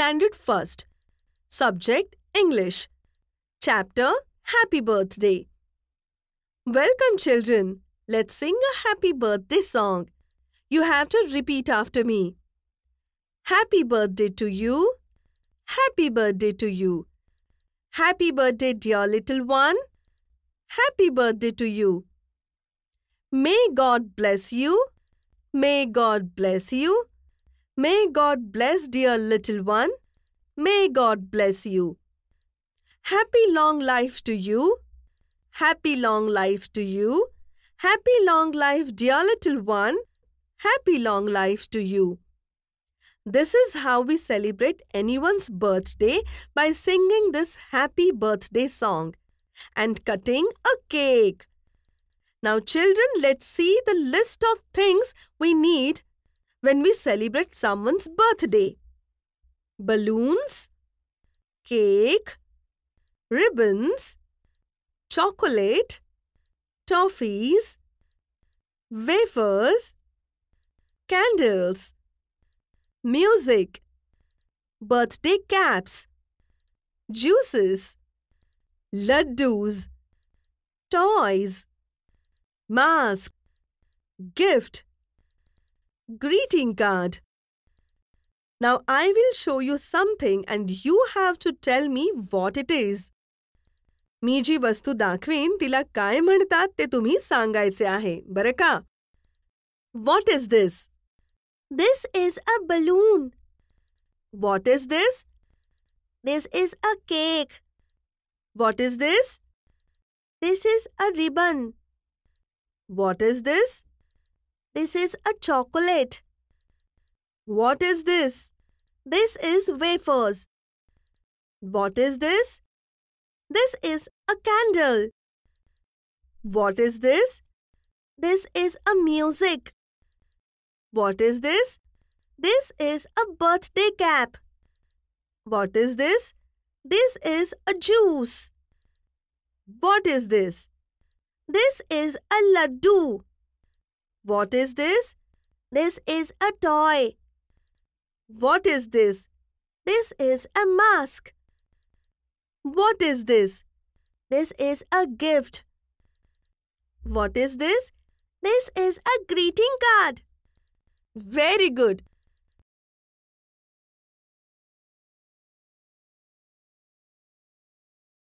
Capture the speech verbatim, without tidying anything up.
Standard First. Subject, English. Chapter, Happy Birthday. Welcome, children. Let's sing a happy birthday song. You have to repeat after me. Happy birthday to you. Happy birthday to you. Happy birthday, dear little one. Happy birthday to you. May God bless you. May God bless you. May God bless dear little one. May God bless you. Happy long life to you. Happy long life to you. Happy long life, dear little one. Happy long life to you. This is how we celebrate anyone's birthday, by singing this happy birthday song and cutting a cake. Now children, let's see the list of things we need when we celebrate someone's birthday. Balloons, cake, ribbons, chocolate, toffees, wafers, candles, music, birthday caps, juices, laddus, toys, mask, gift, greeting card. Now I will show you something and you have to tell me what it is. मी जी वस्तू दाखवीन तिला काय म्हणतात ते तुम्ही सांगायचे आहे, बरं का? What is this? This is a balloon. What is this? This is a cake. What is this? This is a ribbon. What is this? This is a chocolate. What is this? This is wafers. What is this? This is a candle. What is this? This is a music. What is this? This is a birthday cap. What is this? This is a juice. What is this? This is a laddu. What is this? This is a toy. What is this? This is a mask. What is this? This is a gift. What is this? This is a greeting card. Very good.